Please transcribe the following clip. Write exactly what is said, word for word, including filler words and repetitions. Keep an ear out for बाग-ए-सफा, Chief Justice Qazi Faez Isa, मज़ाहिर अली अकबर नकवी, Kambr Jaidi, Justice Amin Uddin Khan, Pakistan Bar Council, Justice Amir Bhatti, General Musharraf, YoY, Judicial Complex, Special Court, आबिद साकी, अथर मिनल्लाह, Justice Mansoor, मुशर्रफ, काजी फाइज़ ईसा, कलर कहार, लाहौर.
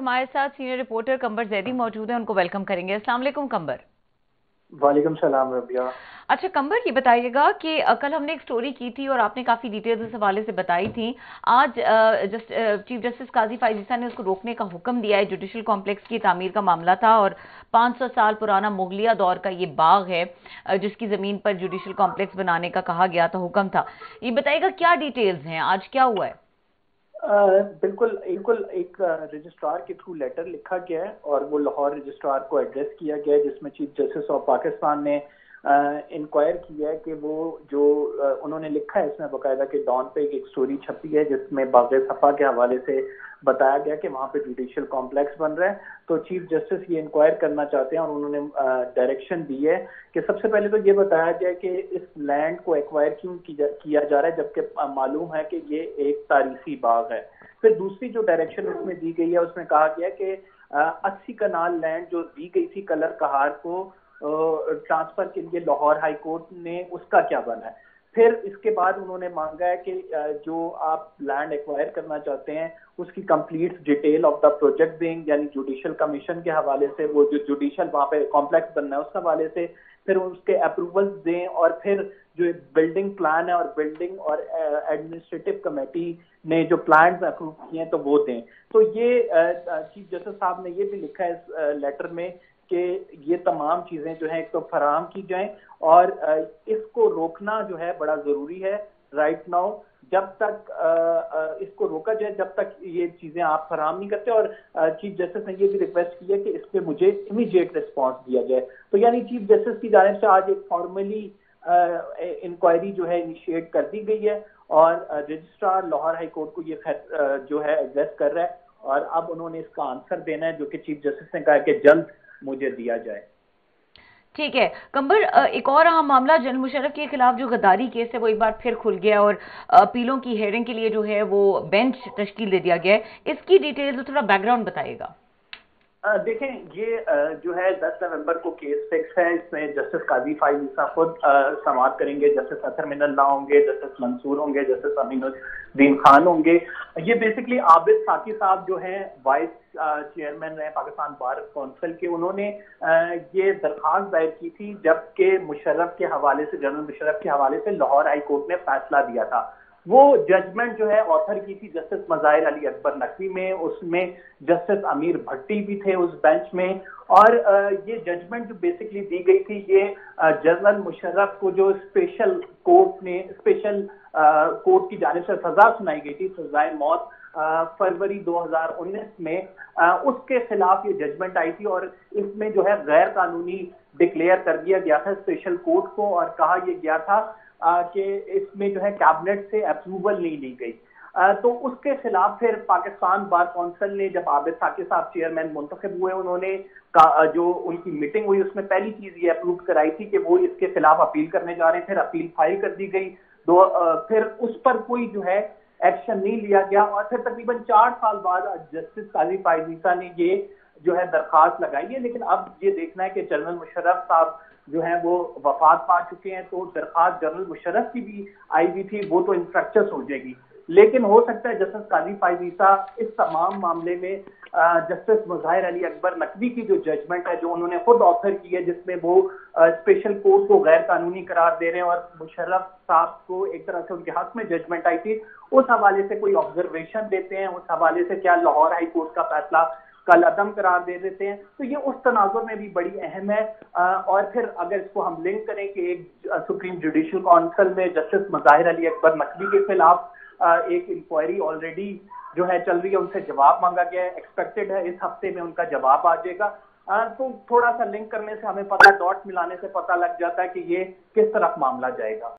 हमारे साथ senior reporter कंबर जैदी मौजूद हैं, उनको वेलकम करेंगे। अस्सलाम वालेकुम कंबर। वालेकुम सलाम रबिया। अच्छा कंबर, ये बताइएगा कि कल हमने एक स्टोरी की थी और आपने काफ़ी डिटेल्स उस हवाले से बताई थी। आज just, chief justice काजी फाइज़ ईसा ने उसको रोकने का हुक्म दिया है। जुडिशल कॉम्प्लेक्स की तामीर का मामला था और पाँच सौ साल पुराना मुगलिया दौर का ये बाग है जिसकी ज़मीन पर जुडिशल कॉम्प्लेक्स बनाने का कहा गया था, हुक्म था। ये बताइएगा क्या डिटेल्स हैं, आज क्या हुआ है? Uh, बिल्कुल बिल्कुल एक रजिस्ट्रार के थ्रू लेटर लिखा गया है और वो लाहौर रजिस्ट्रार को एड्रेस किया गया है, जिसमें चीफ जस्टिस ऑफ पाकिस्तान ने इंक्वायर uh, किया है कि वो जो uh, उन्होंने लिखा है, इसमें बाकायदा कि डॉन पे एक स्टोरी छपी है जिसमें बाग-ए-सफा के हवाले से बताया गया कि वहाँ पे जुडिशियल कॉम्प्लेक्स बन रहा है। तो चीफ जस्टिस ये इंक्वायर करना चाहते हैं और उन्होंने डायरेक्शन uh, दी है कि सबसे पहले तो ये बताया जाए कि इस लैंड को एक्वायर क्यों किया जा रहा है, जबकि मालूम है कि ये एक तारीखी बाग है। फिर दूसरी जो डायरेक्शन उसमें दी गई है उसमें कहा गया कि अस्सी कनाल लैंड जो दी गई थी कलर कहार को ट्रांसफर के लिए, लाहौर हाई कोर्ट ने उसका क्या बना है। फिर इसके बाद उन्होंने मांगा है कि जो आप लैंड एक्वायर करना चाहते हैं उसकी complete detail of the project देंग, यानी जुडिशल कमीशन के हवाले से वो जो जुडिशल वहाँ पे कॉम्प्लेक्स बनना है उस हवाले से, फिर उसके अप्रूवल्स दें और फिर जो बिल्डिंग प्लान है और बिल्डिंग और एडमिनिस्ट्रेटिव कमेटी ने जो प्लान अप्रूव किए हैं तो वो दें। तो ये चीफ जस्टिस साहब ने ये भी लिखा है इस लेटर में कि ये तमाम चीज़ें जो हैं एक तो फराहम की जाएं और इसको रोकना जो है बड़ा ज़रूरी है राइट नाउ, जब तक इसको रोका जाए जब तक ये चीज़ें आप फराहम नहीं करते। और चीफ जस्टिस ने ये भी रिक्वेस्ट की है कि इस पर मुझे इमीडिएट रिस्पांस दिया जाए। तो यानी चीफ जस्टिस की जानिब से आज एक फॉर्मली इंक्वायरी जो है इनिशिएट कर दी गई है और रजिस्ट्रार लाहौर हाई कोर्ट को ये जो है एड्रेस कर रहा है और अब उन्होंने इसका आंसर देना है, जो कि चीफ जस्टिस ने कहा कि जल्द मुझे दिया जाए। ठीक है कंबर, एक और अहम मामला जनरल मुशर्रफ के खिलाफ जो गद्दारी केस है वो एक बार फिर खुल गया और अपीलों की हेयरिंग के लिए जो है वो बेंच तश्कील दे दिया गया है। इसकी डिटेल्स, थोड़ा बैकग्राउंड बताइएगा। देखें, ये जो है दस नवंबर को केस फिक्स है। इसमें जस्टिस काजी फाइज़ ईसा खुद समाअत करेंगे, जस्टिस अथर मिनल्लाह होंगे, जस्टिस मंसूर होंगे, जस्टिस अमीन उद्दीन खान होंगे। ये बेसिकली आबिद साकी साहब जो हैं वाइस चेयरमैन रहे पाकिस्तान बार काउंसिल के, उन्होंने ये दरख्वास्त दायर की थी जबकि मुशर्रफ के हवाले से, जनरल मुशर्रफ के हवाले से लाहौर हाई कोर्ट ने फैसला दिया था। वो जजमेंट जो है ऑथर की थी जस्टिस मज़ाहिर अली अकबर नकवी में, उसमें जस्टिस अमीर भट्टी भी थे उस बेंच में। और ये जजमेंट जो बेसिकली दी गई थी, ये जनरल मुशर्रफ को जो स्पेशल कोर्ट ने, स्पेशल कोर्ट की जानिब से सजा सुनाई गई थी, सजाए मौत फरवरी दो हज़ार उन्नीस में, उसके खिलाफ ये जजमेंट आई थी और इसमें जो है गैर कानूनी डिक्लेयर कर दिया गया था स्पेशल कोर्ट को और कहा यह गया था कि इसमें जो है कैबिनेट से अप्रूवल नहीं ली गई। तो उसके खिलाफ फिर पाकिस्तान बार काउंसिल ने, जब आबिद साकी साहब चेयरमैन मुंतखब हुए, उन्होंने जो उनकी मीटिंग हुई उसमें पहली चीज ये अप्रूव कराई थी कि वो इसके खिलाफ अपील करने जा रहे हैं। फिर अपील फाइल कर दी गई, दो फिर उस पर कोई जो है एक्शन नहीं लिया गया और फिर तकरीबन चार साल बाद जस्टिस काजी फाइज़ ईसा ने ये जो है दरखास्त लगाई है। लेकिन अब ये देखना है कि जनरल मुशर्रफ साहब जो है वो वफात पा चुके हैं, तो दरखास्त जनरल मुशर्रफ की भी आई हुई थी, वो तो इंफ्रैक्चर्स हो जाएगी। लेकिन हो सकता है जस्टिस काजी फाइज़ ईसा इस तमाम मामले में जस्टिस मज़ाहिर अली अकबर नकवी की जो जजमेंट है, जो उन्होंने खुद ऑथर की है, जिसमें वो स्पेशल कोर्ट को गैर कानूनी करार दे रहे हैं और मुशर्रफ साहब को एक तरह से उनके हक में जजमेंट आई थी, उस हवाले से कोई ऑब्जर्वेशन देते हैं, उस हवाले से क्या लाहौर हाई कोर्ट का फैसला कल अदम करार दे देते हैं। तो ये उस तनाजुर में भी बड़ी अहम है। और फिर अगर इसको हम लिंक करें कि एक सुप्रीम जुडिशल काउंसिल में जस्टिस मज़ाहिर अली अकबर नकवी के खिलाफ एक इंक्वायरी ऑलरेडी जो है चल रही है, उनसे जवाब मांगा गया है, एक्सपेक्टेड है इस हफ्ते में उनका जवाब आ जाएगा। तो थोड़ा सा लिंक करने से हमें पता, डॉट मिलाने से पता लग जाता है कि ये किस तरफ मामला जाएगा।